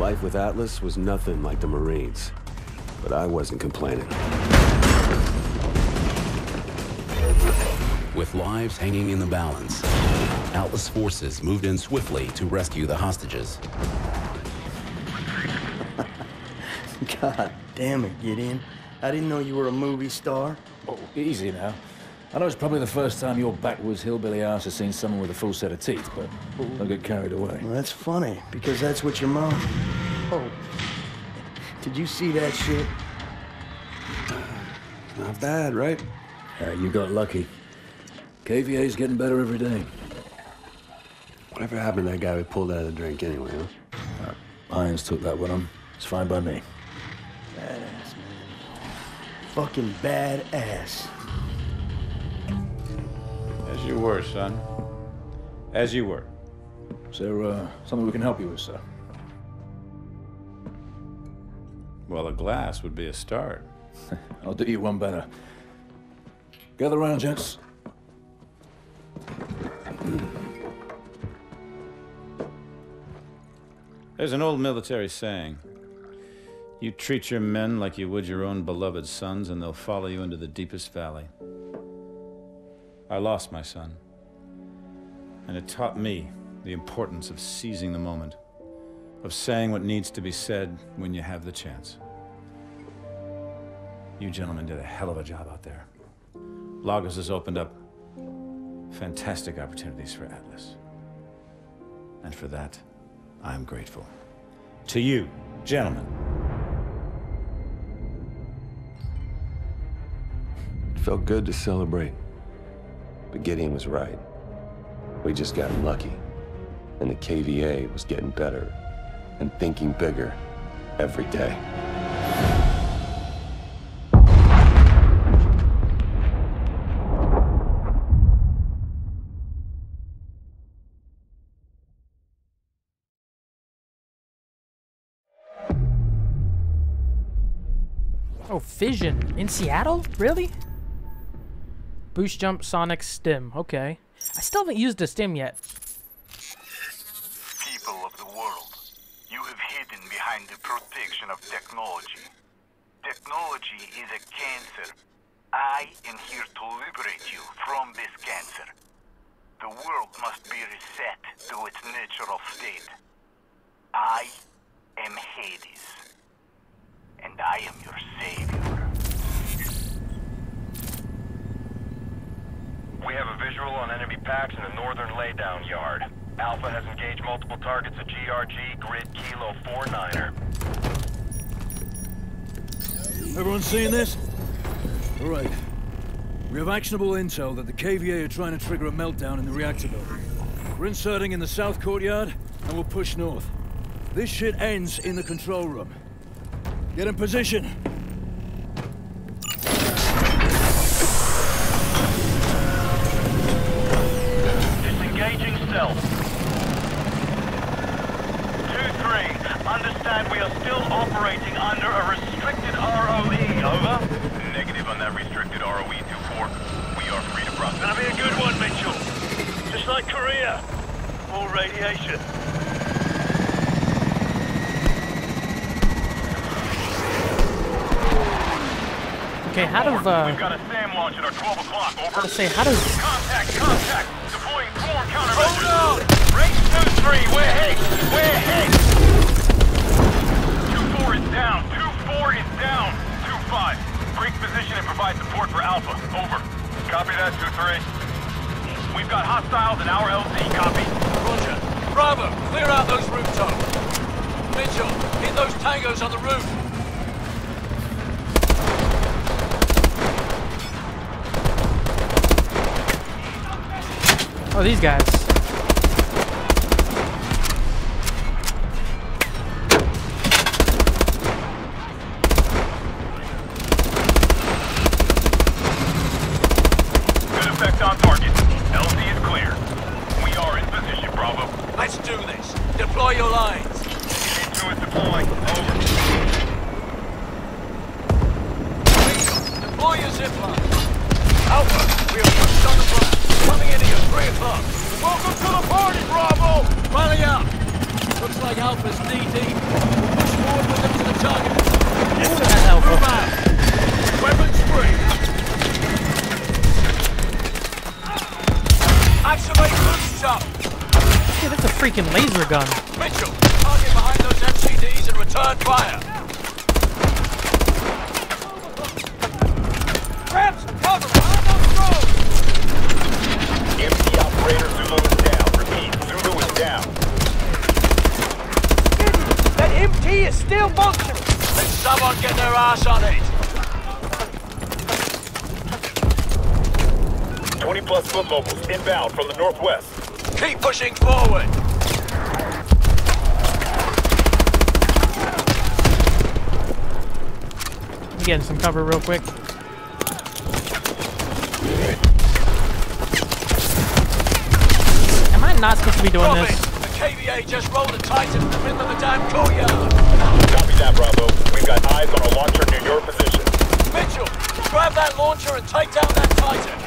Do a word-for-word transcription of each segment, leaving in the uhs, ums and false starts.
Life with Atlas was nothing like the Marines, but I wasn't complaining. With lives hanging in the balance, Atlas forces moved in swiftly to rescue the hostages. God damn it, Gideon. I didn't know you were a movie star. Oh, easy now. I know it's probably the first time your backwards hillbilly ass has seen someone with a full set of teeth, but don't get carried away. Well, that's funny, because that's what your mom... Oh. Did you see that shit? Not bad, right? Uh, you got lucky. K V A's getting better every day. Whatever happened to that guy we pulled out of the drink anyway, huh? Uh, Irons took that with him. It's fine by me. Badass, man. Fucking badass. As you were, son. As you were. Is there uh, something we can help you with, sir? Well, a glass would be a start. I'll do you one better. Gather around, gents. There's an old military saying. You treat your men like you would your own beloved sons, and they'll follow you into the deepest valley. I lost my son, and it taught me the importance of seizing the moment, of saying what needs to be said when you have the chance. You gentlemen did a hell of a job out there. Lagos has opened up fantastic opportunities for Atlas, and for that, I am grateful. To you, gentlemen. It felt good to celebrate, but Gideon was right. We just got lucky, and the K V A was getting better and thinking bigger every day. Oh, Fission in Seattle? Really? Boost jump sonic stim. Okay. I still haven't used the stim yet. People of the world, you have hidden behind the protection of technology. Technology is a cancer. I am here to liberate you from this cancer. The world must be reset to its natural state. I am Hades, and I am your savior. We have a visual on enemy packs in the northern laydown yard. Alpha has engaged multiple targets at G R G, grid Kilo four niner. Everyone seeing this? All right. We have actionable intel that the K V A are trying to trigger a meltdown in the reactor building. We're inserting in the south courtyard, and we'll push north. This shit ends in the control room. Get in position. Understand we are still operating under a restricted R O E, over. Negative on that restricted R O E two four. We are free to process. That'll be a good one, Mitchell. Just like Korea. More radiation. Okay, how do uh... We've got a SAM launch at our twelve o'clock, over. Let's say, how does... Contact, contact! Deploying swarm countermeasures! Hold on! Range two three, we're hit! We're hit! Down. two four is down. two five. Break position and provide support for Alpha. Over. Copy that, two three. We've got hostiles in our L Z. Copy. Roger. Bravo. Clear out those rooftops. Mitchell, hit those tangos on the roof. Oh, these guys. Welcome to the party, Bravo! Rally up! Looks like Alpha's knee deep. target. Order that Alpha. Weapons free. Activate boost up. Yeah, that's a freaking laser gun. Mitchell, target behind those M C Ds and return fire. Grab some cover behind those roads. M C operator Zulu is down. Repeat, Zulu is down. That M T is still functioning. Someone get their ass on it! twenty plus foot mobiles inbound from the northwest. Keep pushing forward! I'm getting some cover real quick. Am I not supposed to be doing Robin, this? The K V A just rolled a Titan in the middle of the damn courtyard! Copy that, Bravo. We've got eyes on a launcher near your position. Mitchell, grab that launcher and take down that Titan.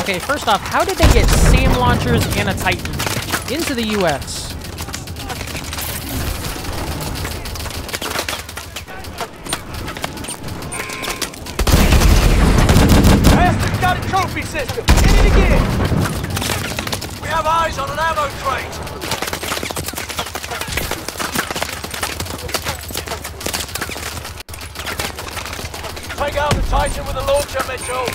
Okay, first off, how did they get SAM launchers and a Titan into the U S? Bastard's got a trophy system. Hit it again. We have eyes on an ammo crate. Take out the Titan with the launcher, Mitchell!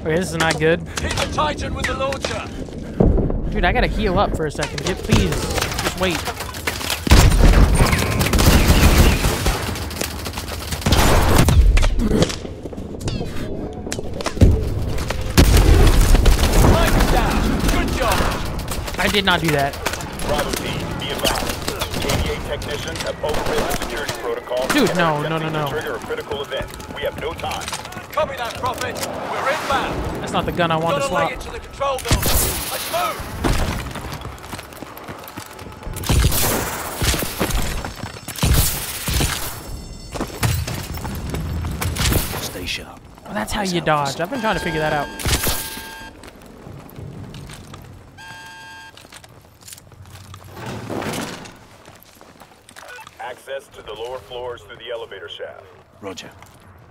Okay, this is not good. Hit the Titan with the launcher! Dude, I gotta heal up for a second. Dude, please, just wait. I did not do that. Bravo team, be advised. K V A technicians have overridden security protocols. Dude, no, no, no, no. Trigger a critical event. We have no time. Copy that, Prophet. We're inbound. That's not the gun I want to slot. Let's move. Stay sharp. Well, that's how you dodge. I've been trying to figure that out. To the lower floors through the elevator shaft. Roger.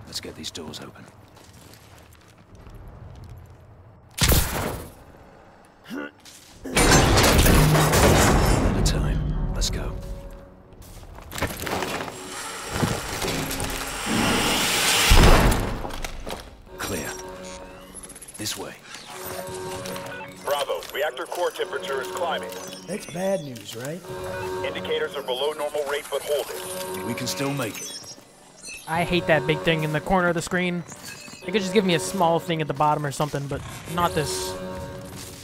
Let's get these doors open. One at a time. Let's go. Clear. This way. Bravo, reactor core temperature is climbing. That's bad news, right? Indicators are below normal rate, but hold it. We can still make it. I hate that big thing in the corner of the screen. They could just give me a small thing at the bottom or something, but not this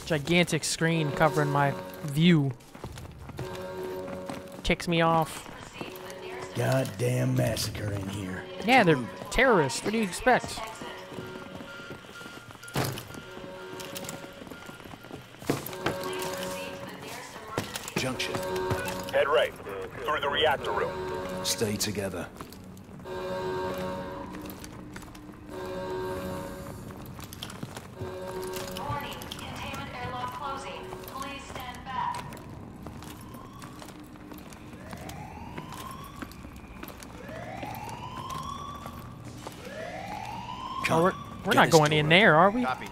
gigantic screen covering my view. Kicks me off. Goddamn massacre in here. Yeah, they're terrorists. What do you expect? Junction. Head right, through the reactor room. Stay together. Warning, containment airlock closing. Please stand back. Oh, we're we're not going in there, are we? Copy.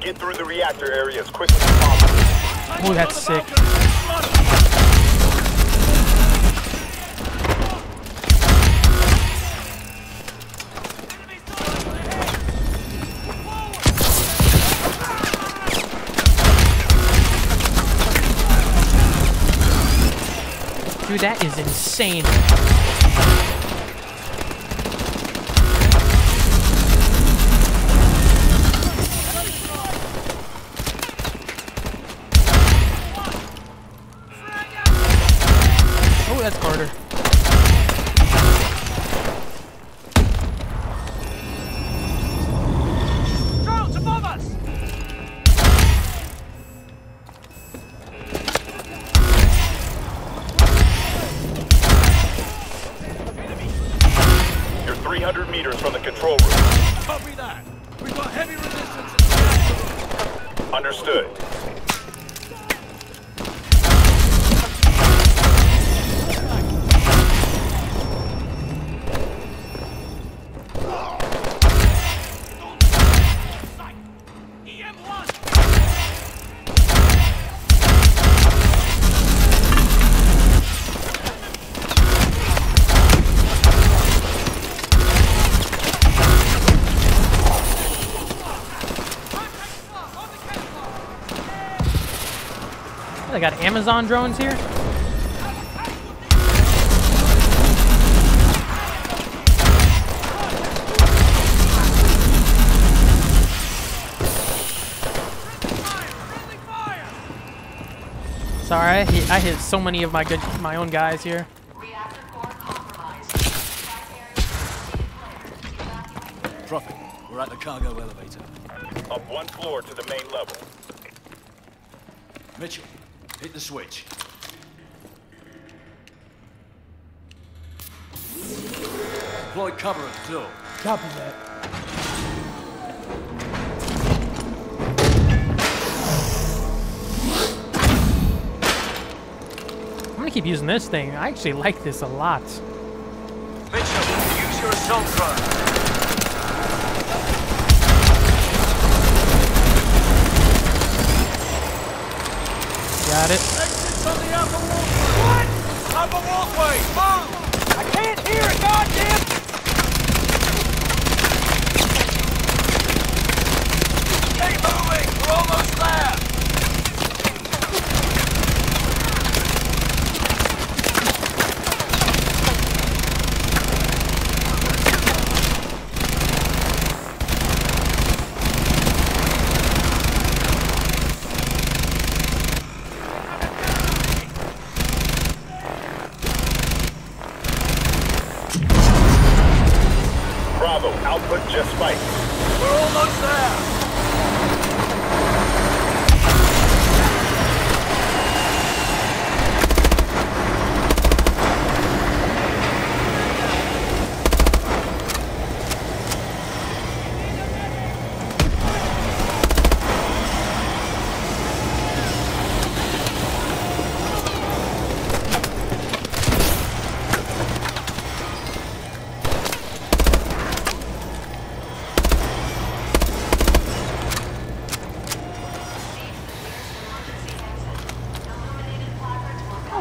Get through the reactor area as quickly as possible. Oh, that's sick. Dude, that is insane. Oh, that's harder. three hundred meters from the control room. Copy that. We've got heavy resistance. Understood. I got Amazon drones here. Sorry, I hit, I hit so many of my good, my own guys here. Prophet, we're at the cargo elevator. Up one floor to the main level. Mitchell. Hit the switch. Deploy cover at the door. Copy that. I'm gonna keep using this thing. I actually like this a lot. Mitchell, use your assault rifle. Got it. Exits on the upper walkway. What? Upper walkway. Move! I can't hear it, goddamn! Keep moving! We're almost there! Output just spiked. We're almost there.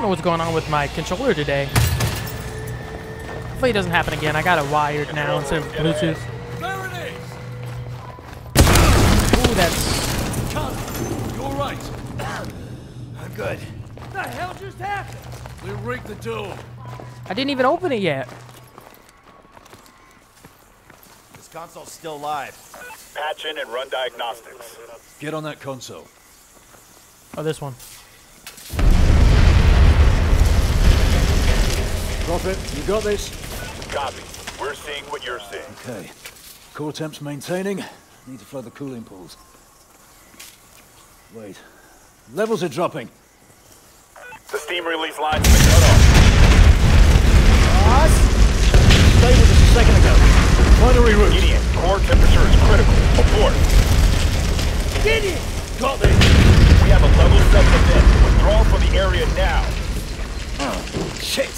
What's going on with my controller today. Hopefully it doesn't happen again. I got it wired now instead of Bluetooth. There it is. Ooh, that's... Cut. You're right. I'm good. What the hell just happened? We rigged the door. I didn't even open it yet. This console's still live. Patch in and run diagnostics. Get on that console. Oh, this one. Prophet, you got this? Copy. We're seeing what you're seeing. Okay. Core temp's maintaining. Need to flood the cooling pools. Wait. Levels are dropping. The steam release line's been cut off. What? Stay with us a second ago. Find a reroute. Gideon, core temperature is critical. Abort. Gideon! Got this. We have a level seven event. Withdrawal from the area now. Oh, shit.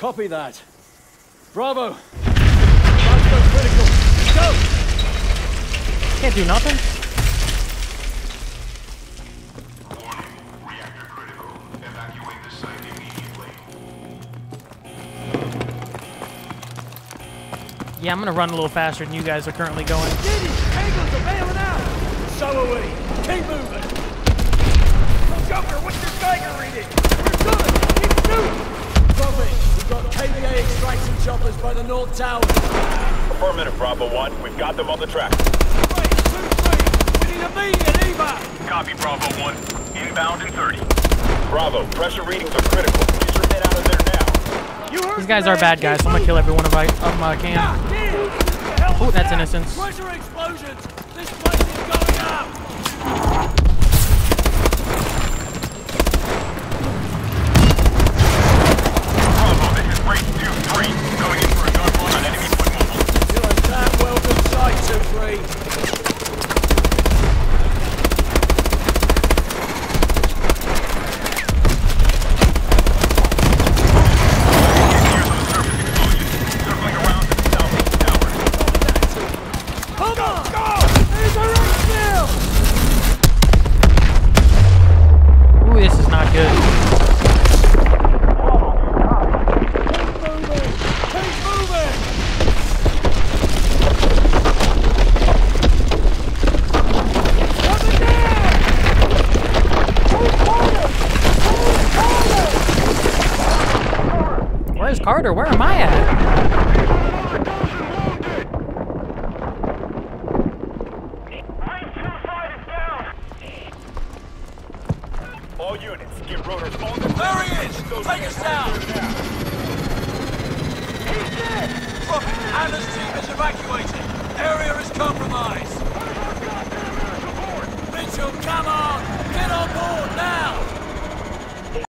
Copy that. Bravo. That's so critical. Go! Can't do nothing. Warning. Reactor critical. Evacuate the site immediately. Yeah, I'm gonna run a little faster than you guys are currently going. Diddy! Angles are bailing out! So are we. Keep moving. Governor, what's your Geiger reading? We're good! the north tower. Affirmative, Bravo one. We've got them on the track. Three, two, three. We need a beat at Eva. Copy, Bravo one. Inbound in thirty. Bravo, pressure readings are critical. Get your head out of there now. These guys are bad guys, so I'm going to kill every one of, I, of them I can. Oh, that's innocence. Pressure explosions. This place is going up. Going in for a gunfire on enemy foot mobile. You're a damn well good sight, two three. Here's the surface explosion. Circling around to the southeast tower. Hold on! Go! There's a ring kill! Ooh, this is not good. Where's Carter? Where am I at? All units, give rotors all the there he is! Take us down! He's dead! Look, Anna's team is evacuated. Area is compromised.